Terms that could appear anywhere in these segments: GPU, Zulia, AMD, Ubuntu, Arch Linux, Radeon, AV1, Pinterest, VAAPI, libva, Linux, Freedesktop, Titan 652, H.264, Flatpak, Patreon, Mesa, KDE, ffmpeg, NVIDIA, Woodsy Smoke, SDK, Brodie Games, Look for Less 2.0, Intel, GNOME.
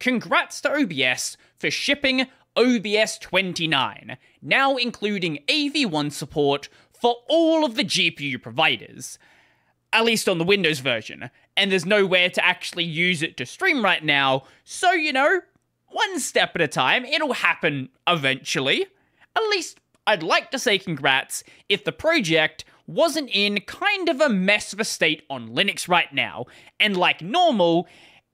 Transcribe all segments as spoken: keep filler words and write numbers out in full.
Congrats to O B S for shipping O B S twenty-nine, now including A V one support for all of the G P U providers, at least on the Windows version, and there's nowhere to actually use it to stream right now, so, you know, one step at a time, it'll happen eventually. At least, I'd like to say congrats if the project wasn't in kind of a mess of a state on Linux right now, and like normal,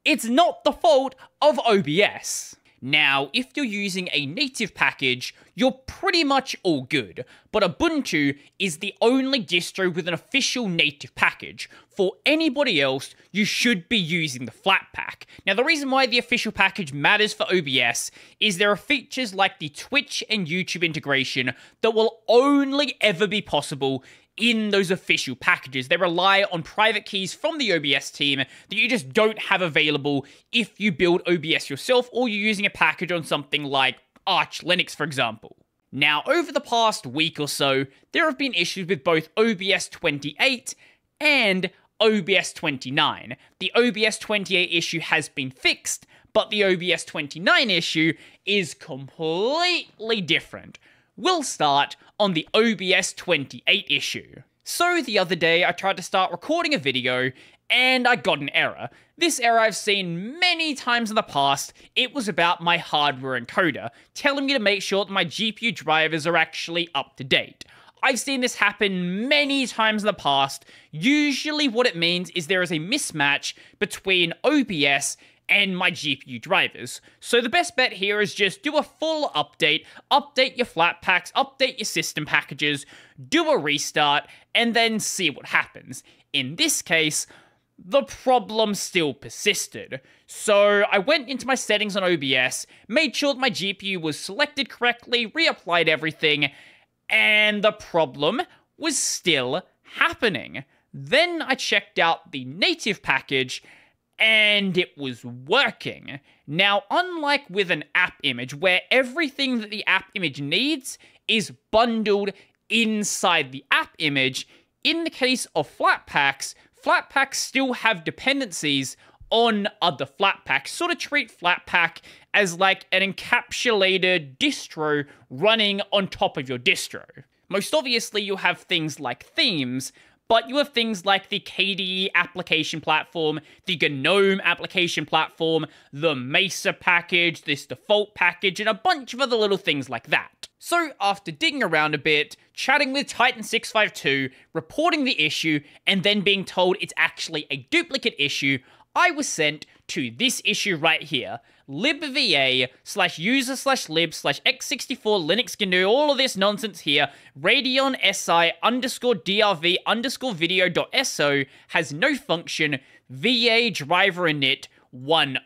it's not the fault of O B S. Now, if you're using a native package, you're pretty much all good, but Ubuntu is the only distro with an official native package. For anybody else, you should be using the Flatpak. Now, the reason why the official package matters for O B S is there are features like the Twitch and YouTube integration that will only ever be possible in those official packages. They rely on private keys from the O B S team that you just don't have available if you build O B S yourself or you're using a package on something like Arch Linux, for example. Now, over the past week or so, there have been issues with both O B S twenty-eight and O B S twenty-nine. The O B S twenty-eight issue has been fixed, but the O B S twenty-nine issue is completely different. We'll start on the O B S twenty-eight issue. So the other day, I tried to start recording a video and I got an error. This error I've seen many times in the past. It was about my hardware encoder, telling me to make sure that my G P U drivers are actually up to date. I've seen this happen many times in the past. Usually what it means is there is a mismatch between O B S and my G P U drivers. So the best bet here is just do a full update, update your Flatpaks, update your system packages, do a restart, and then see what happens. In this case, the problem still persisted. So I went into my settings on O B S, made sure that my G P U was selected correctly, reapplied everything, and the problem was still happening. Then I checked out the native package, and it was working. Now, unlike with an app image, where everything that the app image needs is bundled inside the app image, in the case of Flatpaks, Flatpaks still have dependencies on other Flatpaks. Sort of treat Flatpak as like an encapsulated distro running on top of your distro. Most obviously, you have things like themes, but you have things like the K D E application platform, the GNOME application platform, the Mesa package, this default package, and a bunch of other little things like that. So after digging around a bit, chatting with Titan six fifty-two, reporting the issue, and then being told it's actually a duplicate issue, I was sent to this issue right here, libva slash user slash lib slash x sixty-four Linux G N U, all of this nonsense here, Radeon si underscore drv underscore video dot so has no function, va driver init ten.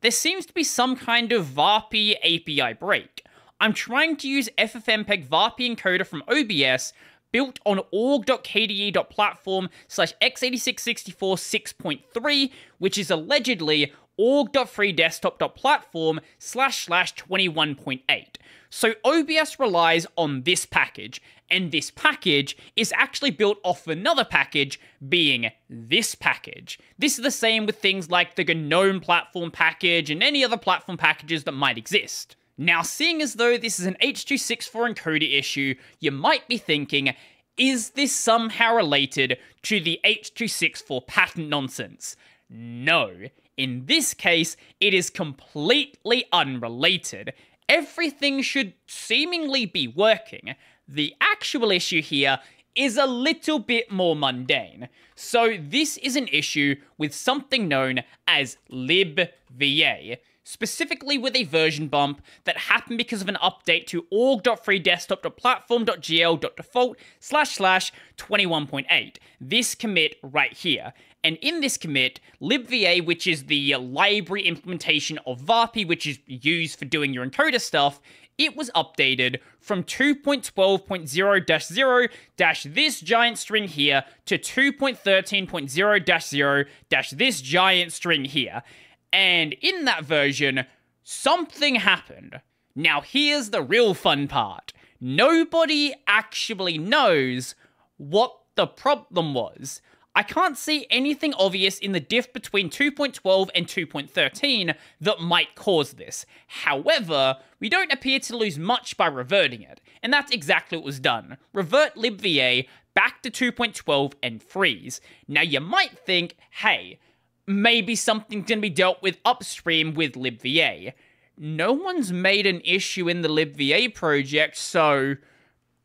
There seems to be some kind of VAAPI A P I break. I'm trying to use ffmpeg VAAPI encoder from O B S, built on org.kde.platform slash x eighty-six sixty-four six point three, which is allegedly org.freedesktop.platform slash slash twenty-one point eight. So O B S relies on this package, and this package is actually built off another package, being this package. This is the same with things like the GNOME platform package and any other platform packages that might exist. Now, seeing as though this is an H two sixty-four encoder issue, you might be thinking, is this somehow related to the H two sixty-four patent nonsense? No. In this case, it is completely unrelated. Everything should seemingly be working. The actual issue here is a little bit more mundane. So this is an issue with something known as libva, specifically with a version bump that happened because of an update to org.freedesktop.platform.gl.default slash slash twenty-one point eight. This commit right here. And in this commit, libva, which is the library implementation of VAAPI, which is used for doing your encoder stuff, it was updated from two point twelve point zero dash zero dash this giant string here to two point thirteen point zero dash zero dash this giant string here. And in that version, something happened. Now here's the real fun part. Nobody actually knows what the problem was. I can't see anything obvious in the diff between two point twelve and two point thirteen that might cause this. However, we don't appear to lose much by reverting it, and that's exactly what was done. Revert libva back to two point twelve and freeze. Now you might think, hey, maybe something's going to be dealt with upstream with libva. No one's made an issue in the libva project, so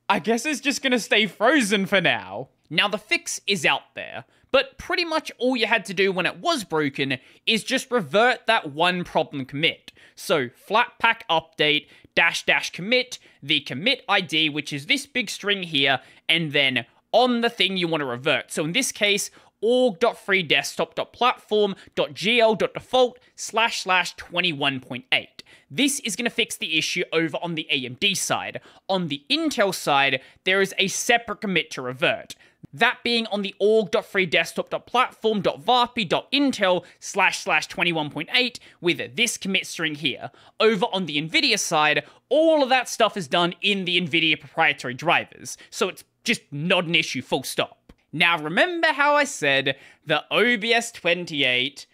I guess it's just going to stay frozen for now. Now, the fix is out there, but pretty much all you had to do when it was broken is just revert that one problem commit. So, Flatpak update, dash dash commit, the commit I D, which is this big string here, and then on the thing you want to revert. So, in this case, org.freedesktop.platform.gl.default slash slash twenty-one point eight. This is going to fix the issue over on the A M D side. On the Intel side, there is a separate commit to revert. That being on the org.freedesktop.platform.vaapi.intel slash slash twenty-one point eight with this commit string here. Over on the NVIDIA side, all of that stuff is done in the NVIDIA proprietary drivers. So it's just not an issue, full stop. Now, remember how I said the O B S twenty-eight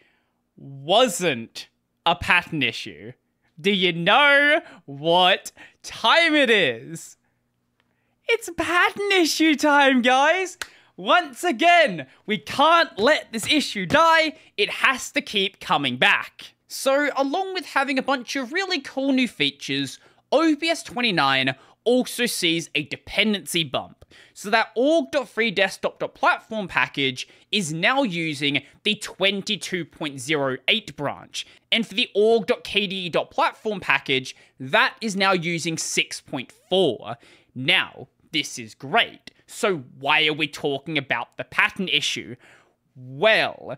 wasn't a pattern issue? Do you know what time it is? It's pattern issue time, guys! Once again, we can't let this issue die. It has to keep coming back. So, along with having a bunch of really cool new features, O B S twenty-nine also sees a dependency bump. So that org.freedesktop.platform package is now using the twenty-two point oh eight branch. And for the org.kde.platform package, that is now using six point four. Now, this is great. So why are we talking about the pattern issue? Well,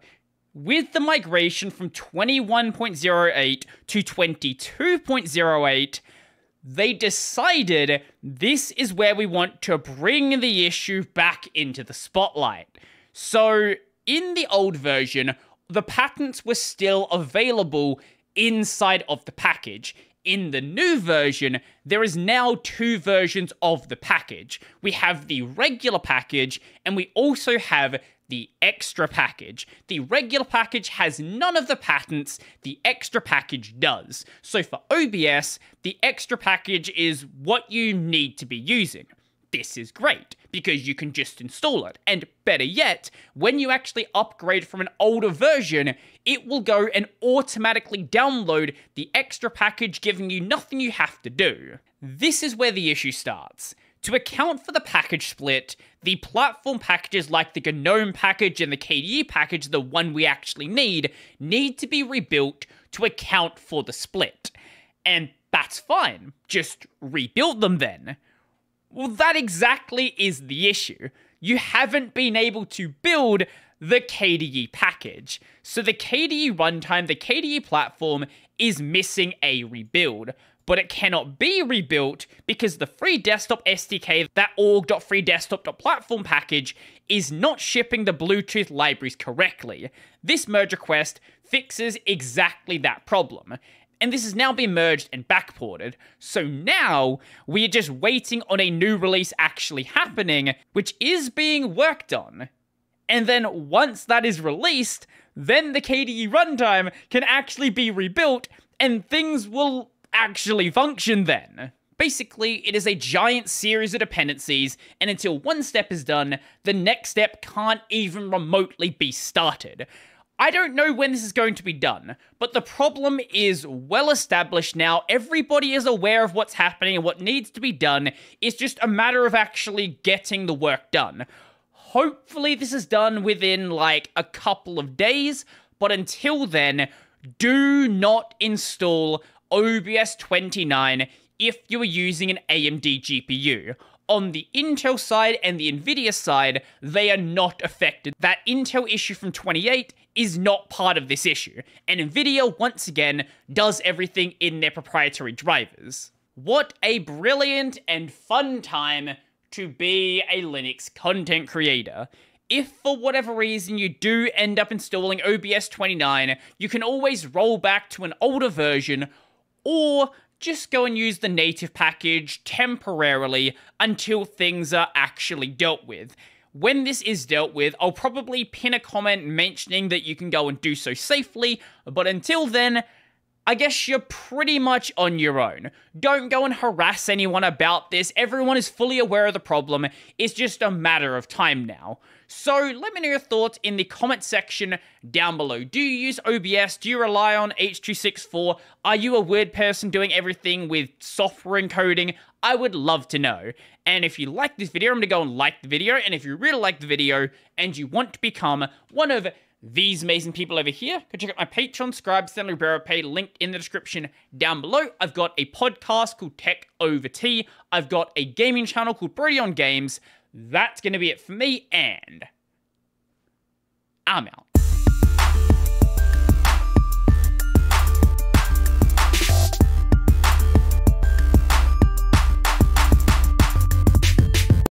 with the migration from twenty-one point oh eight to twenty-two point oh eight, they decided this is where we want to bring the issue back into the spotlight. So, in the old version, the patterns were still available inside of the package. In the new version, there is now two versions of the package. We have the regular package, and we also have the extra package. The regular package has none of the patents, the extra package does. So for O B S, the extra package is what you need to be using. This is great, because you can just install it. And better yet, when you actually upgrade from an older version, it will go and automatically download the extra package, giving you nothing you have to do. This is where the issue starts. To account for the package split, the platform packages like the GNOME package and the K D E package, the one we actually need, need to be rebuilt to account for the split. And that's fine, just rebuild them then. Well, that exactly is the issue. You haven't been able to build the K D E package. So the K D E runtime, the K D E platform, is missing a rebuild. But it cannot be rebuilt because the free desktop S D K, that org.freedesktop.platform package, is not shipping the Bluetooth libraries correctly. This merge request fixes exactly that problem. And this has now been merged and backported. So now, we are just waiting on a new release actually happening, which is being worked on. And then once that is released, then the K D E runtime can actually be rebuilt and things will actually function then. Basically, it is a giant series of dependencies, and until one step is done, the next step can't even remotely be started. I don't know when this is going to be done, but the problem is well established now. Everybody is aware of what's happening and what needs to be done. It's just a matter of actually getting the work done. Hopefully this is done within like a couple of days, but until then, do not install O B S twenty-nine if you are using an A M D G P U. On the Intel side and the NVIDIA side, they are not affected. That Intel issue from twenty-eight is not part of this issue. And NVIDIA, once again, does everything in their proprietary drivers. What a brilliant and fun time to be a Linux content creator. If for whatever reason you do end up installing O B S twenty-nine, you can always roll back to an older version, or just go and use the native package temporarily until things are actually dealt with. When this is dealt with, I'll probably pin a comment mentioning that you can go and do so safely, but until then, I guess you're pretty much on your own. Don't go and harass anyone about this. Everyone is fully aware of the problem. It's just a matter of time now. So let me know your thoughts in the comment section down below. Do you use O B S? Do you rely on H two sixty-four? Are you a weird person doing everything with software encoding? I would love to know. And if you like this video, I'm gonna go and like the video. And if you really like the video and you want to become one of these amazing people over here, go check out my Patreon, Scribe, Stanley Barrow Pay, linked in the description down below. I've got a podcast called Tech Over Tea. I've got a gaming channel called Brodie Games. That's going to be it for me, and I'm out.